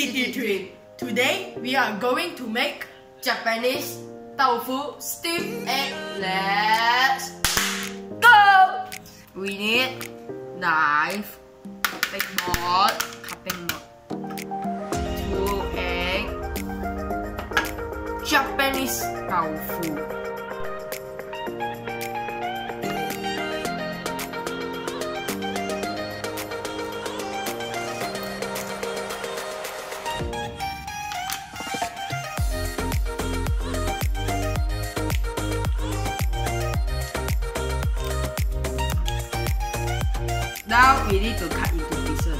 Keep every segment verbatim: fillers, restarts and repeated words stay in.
City Twin. Today we are going to make Japanese tofu steamed egg. Let's go! We need knife, cutting board, cutting board, two egg, Japanese tofu. Now we need to cut into pieces.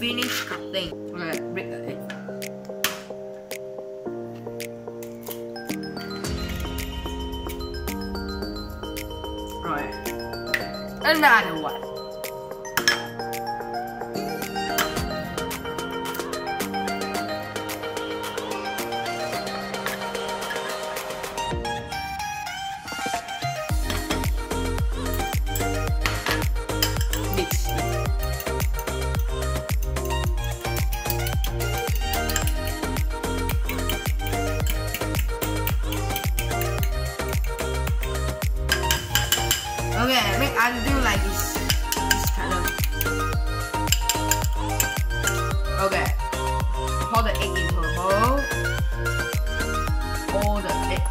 Finish cutting. Okay, break the egg. Alright. Another one. Okay, make undo like this, this kind of. Okay, pour the egg into a bowl. Pour the egg.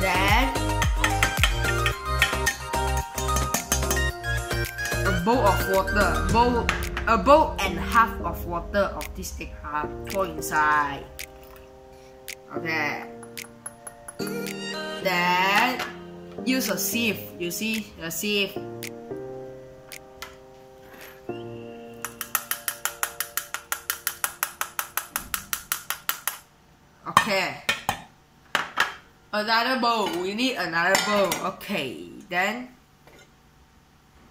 Then a bowl of water, bowl, a bowl and half of water of this egg half pour inside. Okay. Then use a sieve, you see, a sieve. Okay. Another bowl, we need another bowl. Okay, then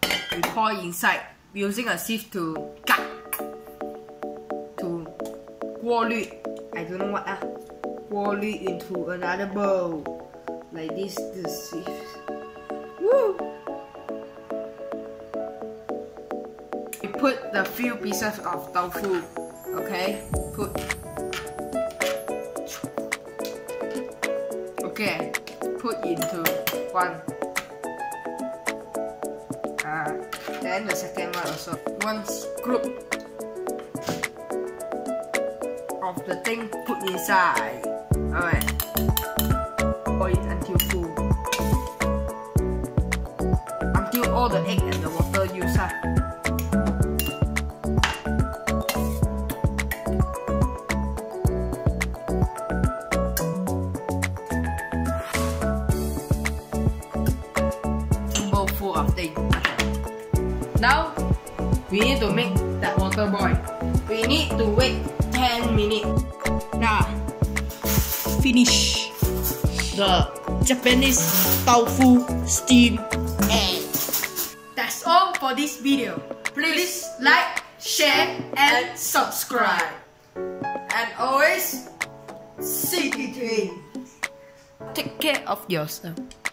we pour inside using a sieve to cut. To guolü, I don't know what ah. Guolü into another bowl. Like this, this is woo! You put the few pieces of tofu, okay? Put. Okay, put into one. Ah, then the second one also. One scoop of the thing put inside. Alright. It until full, until all the egg and the water use up. Two bowl full of thing. Now we need to make that water boil. We need to wait ten minutes. Now finish the Japanese tofu steamed egg. That's all for this video. Please like, share and subscribe. And always, City Twin. Take care of yourself.